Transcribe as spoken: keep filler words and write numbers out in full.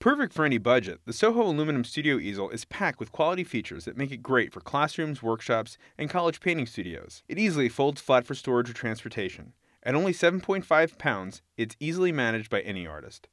Perfect for any budget, the SoHo Aluminum Studio Easel is packed with quality features that make it great for classrooms, workshops, and college painting studios. It easily folds flat for storage or transportation. At only seven point five pounds, it's easily managed by any artist.